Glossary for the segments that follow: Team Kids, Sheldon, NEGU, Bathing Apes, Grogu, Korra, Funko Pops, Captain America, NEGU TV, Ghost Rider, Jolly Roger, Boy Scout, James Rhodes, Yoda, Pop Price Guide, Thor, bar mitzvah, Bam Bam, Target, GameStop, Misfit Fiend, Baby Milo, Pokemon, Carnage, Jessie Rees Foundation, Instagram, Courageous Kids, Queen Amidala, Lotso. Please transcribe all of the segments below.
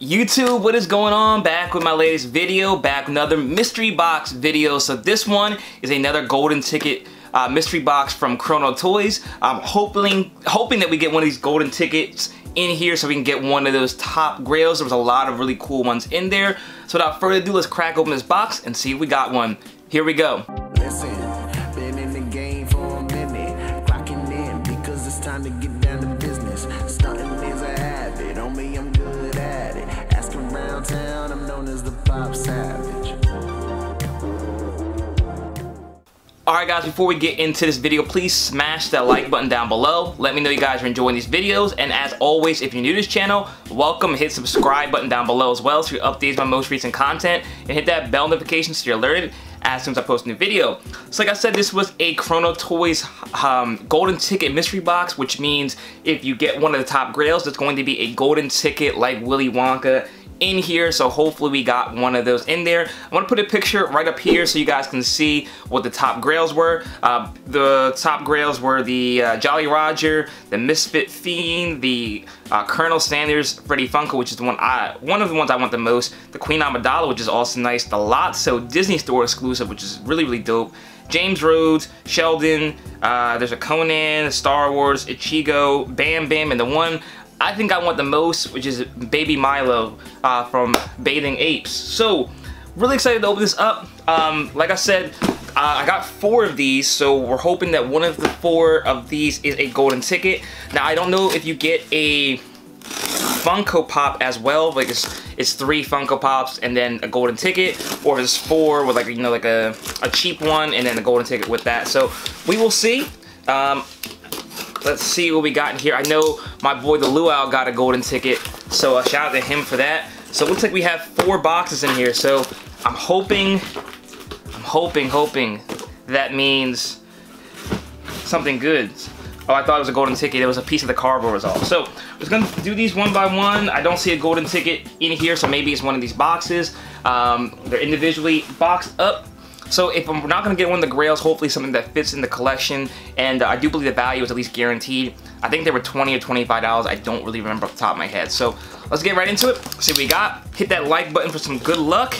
YouTube, what is going on? Back with my latest video, back another mystery box video. So this one is another golden ticket mystery box from Chrono Toys. I'm hoping that we get one of these golden tickets in here so we can get one of those top grails. There was a lot of really cool ones in there. So without further ado, let's crack open this box and see if we got one. Here we go. Listen, been in the game for a minute, clocking in because it's time to get down to business. Stunting is a habit, on me I'm good at it. Ask around town, I'm known as the Pop Savage. Alright guys, before we get into this video, please smash that like button down below. Let me know you guys are enjoying these videos. And as always, if you're new to this channel, welcome. Hit subscribe button down below as well so you're updated with my most recent content. And hit that bell notification so you're alerted as soon as I post a new video. So like I said, this was a Chrono Toys golden ticket mystery box, which means if you get one of the top grails, there's going to be a golden ticket like Willy Wonka in here. So hopefully we got one of those in there. I want to put a picture right up here so you guys can see what the top grails were. The top grails were the Jolly Roger, the Misfit Fiend, the Colonel Sanders, Freddy Funko, which is the one of the ones I want the most, the Queen Amidala, which is also nice, the Lotso Disney Store exclusive, which is really, really dope, James Rhodes, Sheldon, there's a Conan, Star Wars, Ichigo, Bam Bam, and the one I think I want the most, which is Baby Milo from Bathing Apes. So, really excited to open this up. Like I said, I got four of these, so we're hoping that one of the four of these is a golden ticket. Now, I don't know if you get a Funko Pop as well, like it's three Funko Pops and then a golden ticket, or it's four with, like, you know, like a cheap one and then a golden ticket with that. So, we will see. Let's see what we got in here. I know my boy the Luau got a golden ticket, so a shout out to him for that. So it looks like we have four boxes in here. So I'm hoping that means something good. Oh, I thought it was a golden ticket. It was a piece of the cardboard was all. So I'm just gonna do these one by one. I don't see a golden ticket in here, so maybe it's one of these boxes. They're individually boxed up. So if I'm not going to get one of the grails, hopefully something that fits in the collection, and I do believe the value is at least guaranteed. I think they were $20 or $25. I don't really remember off the top of my head. So let's get right into it, see what we got. Hit that like button for some good luck,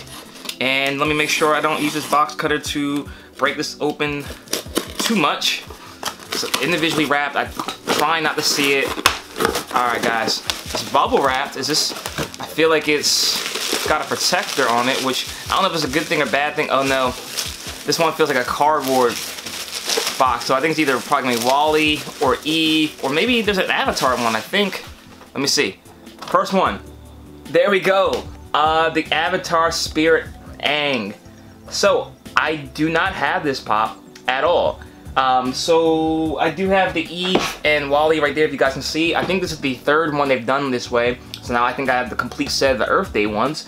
and let me make sure I don't use this box cutter to break this open too much. So individually wrapped, I try not to see it. Alright guys, it's bubble wrapped. Is this, I feel like it's got a protector on it, which I don't know if it's a good thing or bad thing. Oh no. This one feels like a cardboard box, so I think it's either probably gonna be Wally or Eve, or maybe there's an Avatar one, I think. Let me see. First one. There we go. The Avatar Spirit Aang. So, I do not have this pop at all. So, I do have the Eve and Wally right there, if you guys can see. I think this is the third one they've done this way. So now I think I have the complete set of the Earth Day ones.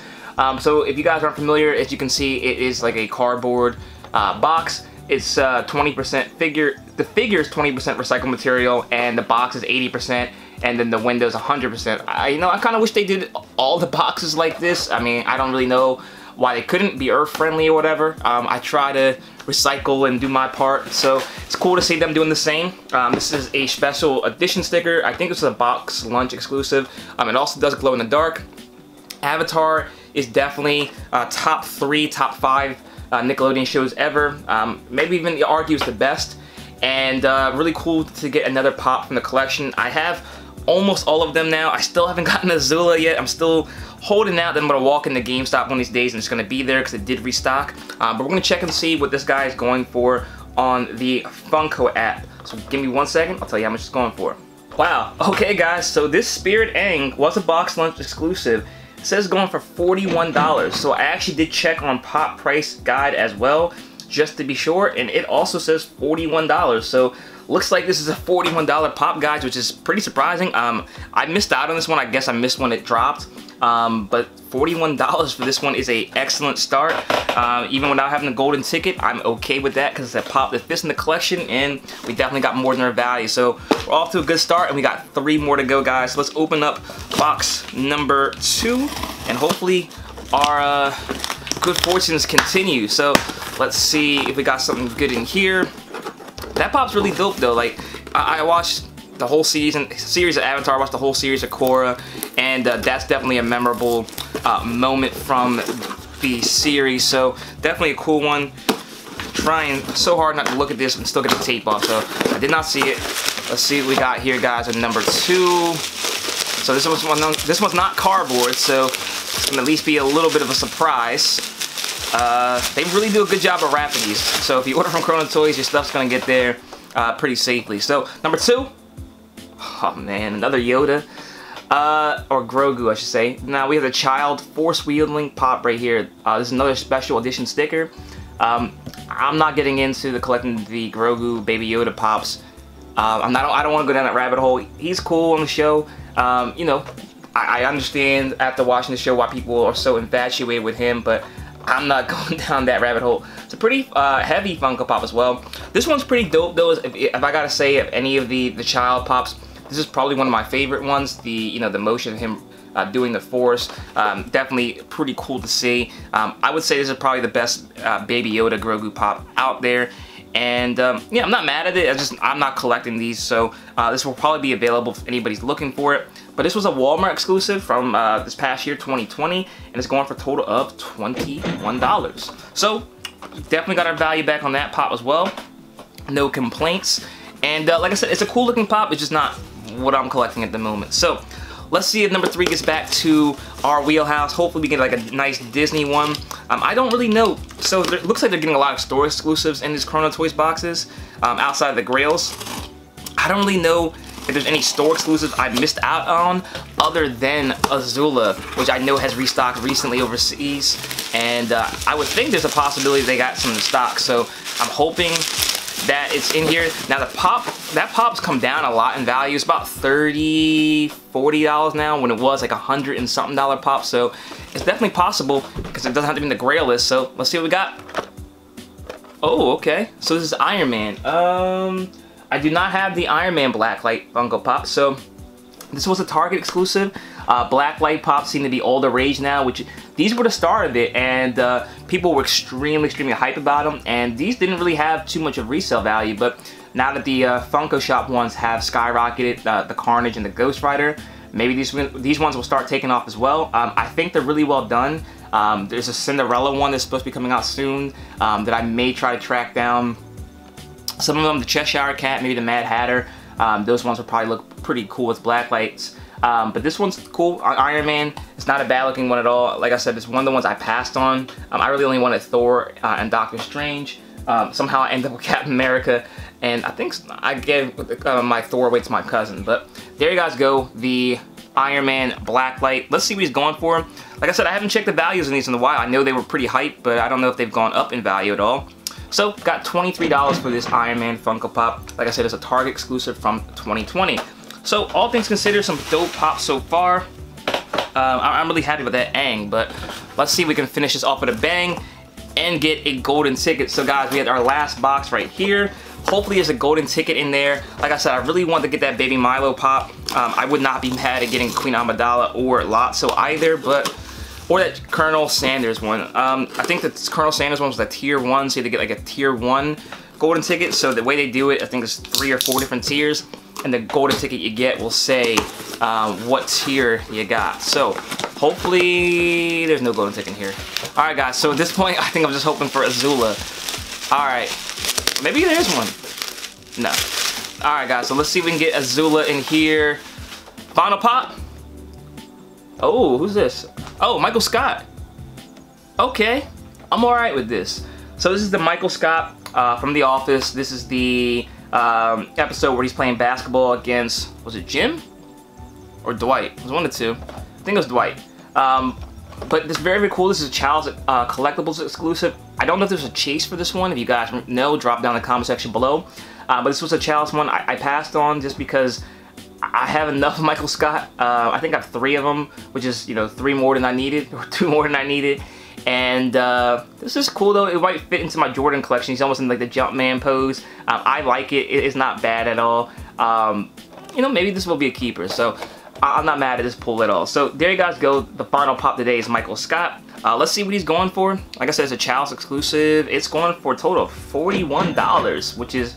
So if you guys aren't familiar, as you can see, it is like a cardboard box. It's 20% figure. The figure is 20% recycled material, and the box is 80%, and then the window is 100%. I kind of wish they did all the boxes like this. I mean, I don't really know why they couldn't be earth friendly or whatever. I try to recycle and do my part, so it's cool to see them doing the same. This is a special edition sticker. I think this is a box lunch exclusive. It also does glow in the dark. Avatar is definitely top three, top five Nickelodeon shows ever. Maybe even argue it's the best. And really cool to get another pop from the collection. I have almost all of them now. I still haven't gotten Azula yet. I'm still holding out that I'm gonna walk into GameStop one of these days and it's gonna be there because it did restock. But we're gonna check and see what this guy is going for on the Funko app. So give me 1 second, I'll tell you how much it's going for. Wow, okay guys, so this Spirit Aang was a box lunch exclusive. It says going for $41, so I actually did check on Pop Price Guide as well, just to be sure, and it also says $41, so looks like this is a $41 pop, guys, which is pretty surprising. I missed out on this one. I guess I missed when it dropped, but $41 for this one is an excellent start. Even without having a golden ticket, I'm okay with that because it's a pop that fits in the collection, and we definitely got more than our value. So we're off to a good start, and we got three more to go, guys. So let's open up box number two, and hopefully our good fortunes continue. So let's see if we got something good in here. That pop's really dope, though. Like, I watched the whole series of Avatar, watched the whole series of Korra, and that's definitely a memorable moment from the series, so definitely a cool one. Trying so hard not to look at this and still get the tape off, so I did not see it. Let's see what we got here, guys, at number 2. So this one's not cardboard, so it's gonna at least be a little bit of a surprise. They really do a good job of wrapping these, so if you order from Chrono Toys, your stuff's gonna get there pretty safely. So number 2, oh man, another Yoda, or Grogu I should say. Now we have the child force wielding pop right here. This is another special edition sticker. I'm not getting into collecting the Grogu Baby Yoda pops. I don't want to go down that rabbit hole. He's cool on the show. You know, I understand after watching the show why people are so infatuated with him, but I'm not going down that rabbit hole. It's a pretty heavy Funko Pop as well. This one's pretty dope though. If I gotta say, if any of the child pops, this is probably one of my favorite ones. The motion of him doing the force, definitely pretty cool to see. I would say this is probably the best Baby Yoda Grogu Pop out there. And yeah, I'm not mad at it. I'm not collecting these, so this will probably be available if anybody's looking for it. But this was a Walmart exclusive from this past year, 2020, and it's going for a total of $21. So definitely got our value back on that pop as well. No complaints. And like I said, it's a cool looking pop. It's just not what I'm collecting at the moment. So let's see if number 3 gets back to our wheelhouse. Hopefully we get like a nice Disney one. I don't really know. So it looks like they're getting a lot of store exclusives in these Chrono Toys boxes outside of the Grails. I don't really know if there's any store exclusives I missed out on other than Azula, which I know has restocked recently overseas. And I would think there's a possibility they got some in stock. So I'm hoping that it's in here. Now the pop, that pop's come down a lot in value. It's about $30, $40 now when it was like $100 and something pop. So it's definitely possible because it doesn't have to be in the Grail list. So let's see what we got. Oh, okay. So this is Iron Man. I do not have the Iron Man Blacklight Funko Pop. So this was a Target exclusive. Blacklight pops seem to be all the rage now, which these were the start of it, and people were extremely hype about them, and these didn't really have too much of resale value, but now that the Funko Shop ones have skyrocketed, the Carnage and the Ghost Rider, maybe these ones will start taking off as well. I think they're really well done. There's a Cinderella one that's supposed to be coming out soon that I may try to track down. Some of them, the Cheshire Cat, maybe the Mad Hatter, those ones will probably look pretty cool with Blacklights. But this one's cool. Iron Man, it's not a bad looking one at all. Like I said, it's one of the ones I passed on. I really only wanted Thor and Doctor Strange. Somehow I ended up with Captain America, and I think I gave my Thor away to my cousin. But there you guys go, the Iron Man Blacklight. Let's see what he's going for. Like I said, I haven't checked the values in these in a while. I know they were pretty hyped, but I don't know if they've gone up in value at all. So got $23 for this Iron Man Funko Pop. Like I said, it's a Target exclusive from 2020. So, all things considered, some dope pops so far. I'm really happy with that Aang, but let's see if we can finish this off with a bang and get a golden ticket. So, guys, we had our last box right here. Hopefully, there's a golden ticket in there. Like I said, I really wanted to get that Baby Milo pop. I would not be mad at getting Queen Amidala or Lotso either, but... or that Colonel Sanders one. I think that Colonel Sanders one was the tier 1, so you had to get like a tier 1 golden ticket. So, the way they do it, I think there's 3 or 4 different tiers. And the golden ticket you get will say what tier you got. So hopefully there's no golden ticket here. All right, guys. So at this point, I think I'm just hoping for Azula. All right. Maybe there's one. No. All right, guys. So let's see if we can get Azula in here. Final pop. Oh, who's this? Oh, Michael Scott. Okay. I'm all right with this. So this is the Michael Scott from The Office. This is the... episode where he's playing basketball against, was it Jim or Dwight? It was one of the two. I think it was Dwight. But this is very, very cool. This is a Child's Collectibles exclusive. I don't know if there's a chase for this one. If you guys know, drop down in the comment section below. But this was a Child's one I passed on just because I have enough of Michael Scott. I think I have 3 of them, which is, you know, 3 more than I needed, or 2 more than I needed. And this is cool though. It might fit into my Jordan collection. He's almost in like the Jumpman pose. I like it. It's not bad at all. You know, maybe this will be a keeper. So I'm not mad at this pull at all. So there you guys go. The final pop today is Michael Scott. Let's see what he's going for. Like I said, it's a Child's exclusive. It's going for a total of $41, which is,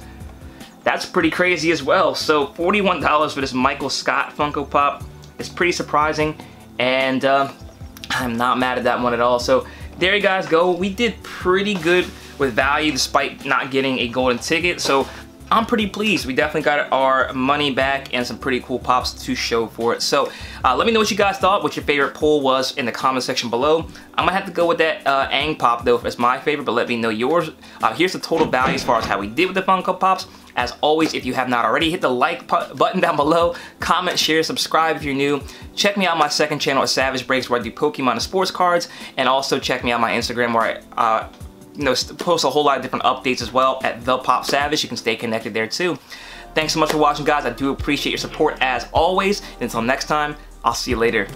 that's pretty crazy as well. So $41 for this Michael Scott Funko Pop. It's pretty surprising, and I'm not mad at that one at all. So there you guys go. We did pretty good with value despite not getting a golden ticket, so I'm pretty pleased. We definitely got our money back and some pretty cool pops to show for it. So let me know what you guys thought, what your favorite pull was in the comment section below. I'm gonna have to go with that Aang pop though as my favorite, but let me know yours. Here's the total value as far as how we did with the Funko Pops. As always, if you have not already, hit the like button down below, comment, share, subscribe if you're new. Check me out on my second channel at Savage Breaks where I do Pokemon and sports cards, and also check me out on my Instagram where I post a whole lot of different updates as well at The Pop Savage. You can stay connected there too. Thanks so much for watching, guys. I do appreciate your support as always. Until next time, I'll see you later.